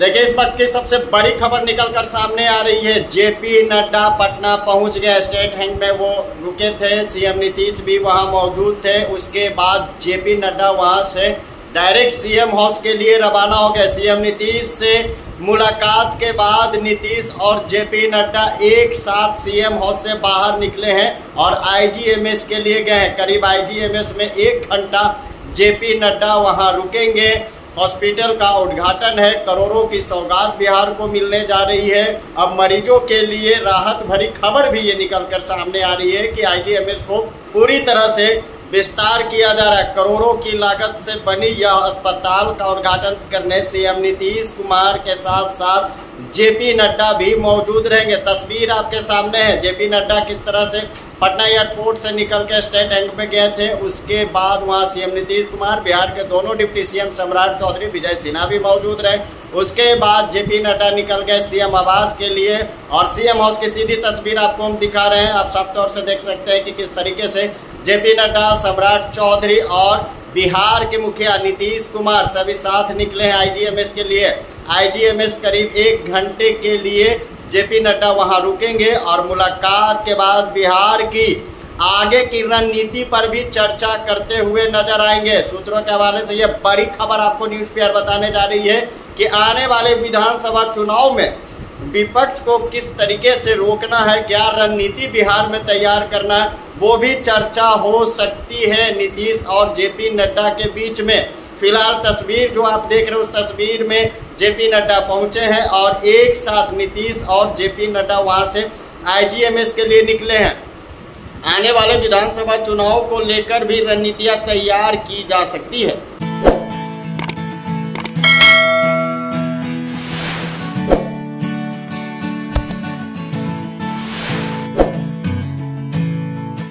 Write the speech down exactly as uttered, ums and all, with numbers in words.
देखिए इस वक्त की सबसे बड़ी खबर निकलकर सामने आ रही है। जे पी नड्डा पटना पहुंच गए। स्टेट हैंग में वो रुके थे, सीएम नीतीश भी वहां मौजूद थे। उसके बाद जे पी नड्डा वहां से डायरेक्ट सीएम हाउस के लिए रवाना हो गए। सीएम नीतीश से मुलाकात के बाद नीतीश और जे पी नड्डा एक साथ सीएम हाउस से बाहर निकले हैं और आईजीएमएस के लिए गए हैं। करीब आईजीएमएस में एक घंटा जे पी नड्डा वहाँ रुकेंगे। हॉस्पिटल का उद्घाटन है। करोड़ों की सौगात बिहार को मिलने जा रही है। अब मरीजों के लिए राहत भरी खबर भी ये निकलकर सामने आ रही है कि आईजीएमएस को पूरी तरह से विस्तार किया जा रहा है। करोड़ों की लागत से बनी यह अस्पताल का उद्घाटन करने सीएम नीतीश कुमार के साथ साथ जे पी नड्डा भी मौजूद रहेंगे। तस्वीर आपके सामने है। जे पी नड्डा किस तरह से पटना एयरपोर्ट से निकल के स्टेट बैंक में गए थे, उसके बाद वहां सीएम नीतीश कुमार, बिहार के दोनों डिप्टी सीएम सम्राट चौधरी, विजय सिन्हा भी मौजूद रहे। उसके बाद जे पी नड्डा निकल गए सीएम आवास के लिए और सीएम हाउस की सीधी तस्वीर आपको हम दिखा रहे हैं। आप साफ तौर से देख सकते हैं कि किस तरीके से जे पी नड्डा, सम्राट चौधरी और बिहार के मुखिया नीतीश कुमार सभी साथ निकले हैं आईजीएमएस के लिए। आईजीएमएस करीब एक घंटे के लिए जे पी नड्डा वहां रुकेंगे और मुलाकात के बाद बिहार की आगे की रणनीति पर भी चर्चा करते हुए नजर आएंगे। सूत्रों के हवाले से यह बड़ी खबर आपको न्यूज़ पेपर बताने जा रही है कि आने वाले विधानसभा चुनाव में विपक्ष को किस तरीके से रोकना है, क्या रणनीति बिहार में तैयार करना है, वो भी चर्चा हो सकती है नीतीश और जे पी नड्डा के बीच में। फिलहाल तस्वीर जो आप देख रहे हो उस तस्वीर में जे पी नड्डा पहुंचे हैं और एक साथ नीतीश और जे पी नड्डा वहां से आईजीएमएस के लिए निकले हैं। आने वाले विधानसभा चुनाव को लेकर भी रणनीतियाँ तैयार की जा सकती है।